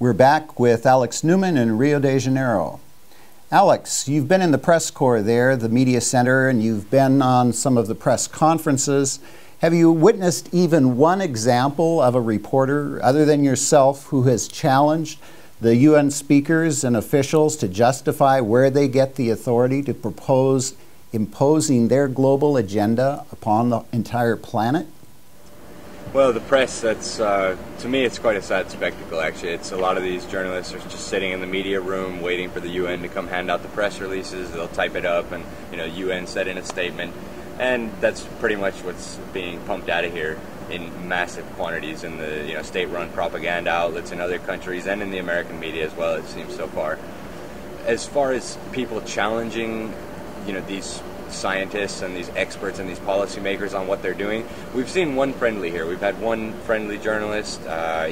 We're back with Alex Newman in Rio de Janeiro. Alex, you've been in the press corps there, the media center, and you've been on some of the press conferences. Have you witnessed even one example of a reporter, other than yourself, who has challenged the UN speakers and officials to justify where they get the authority to propose imposing their global agenda upon the entire planet? Well, the press, that's, to me, it's quite a sad spectacle, actually. It's a lot of these journalists are just sitting in the media room waiting for the UN to come hand out the press releases. They'll type it up and, you know, UN said in a statement. And that's pretty much what's being pumped out of here in massive quantities in the, you know, state-run propaganda outlets in other countries and in the American media as well, it seems so far. As far as people challenging, you know, these scientists and these experts and these policymakers on what they're doing. We've seen one friendly here. We've had one friendly journalist.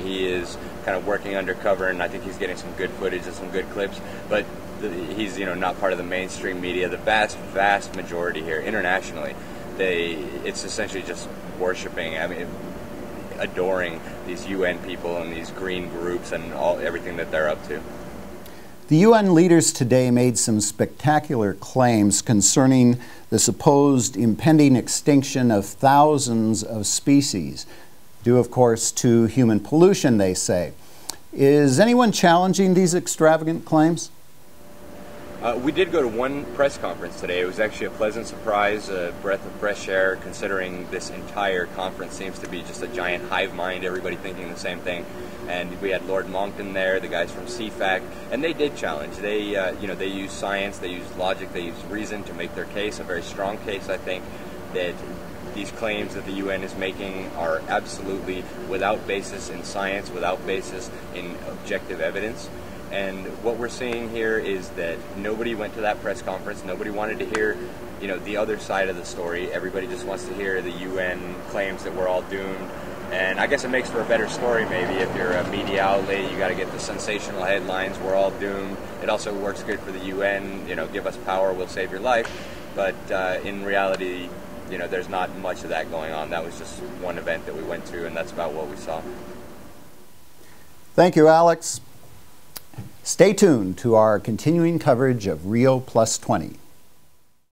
He is kind of working undercover, and I think he's getting some good footage and some good clips. But he's, you know, not part of the mainstream media. The vast, vast majority here, internationally, it's essentially just worshiping. I mean, adoring these UN people and these green groups and everything that they're up to. The UN leaders today made some spectacular claims concerning the supposed impending extinction of thousands of species, due, of course, to human pollution, they say. Is anyone challenging these extravagant claims? We did go to one press conference today. It was actually a pleasant surprise, a breath of fresh air, considering this entire conference seems to be just a giant hive mind, everybody thinking the same thing. And we had Lord Monckton there, the guys from CFACT, and they did challenge. They, you know, they use science, they use logic, they use reason to make their case, a very strong case, I think, that these claims that the UN is making are absolutely without basis in science, without basis in objective evidence. And what we're seeing here is that nobody went to that press conference. Nobody wanted to hear, you know, the other side of the story. Everybody just wants to hear the UN claims that we're all doomed. And I guess it makes for a better story, maybe. If you're a media outlet, you got to get the sensational headlines, we're all doomed. It also works good for the UN, you know, give us power, we'll save your life. But in reality, you know, there's not much of that going on. That was just one event that we went to, and that's about what we saw. Thank you, Alex. Stay tuned to our continuing coverage of Rio+20.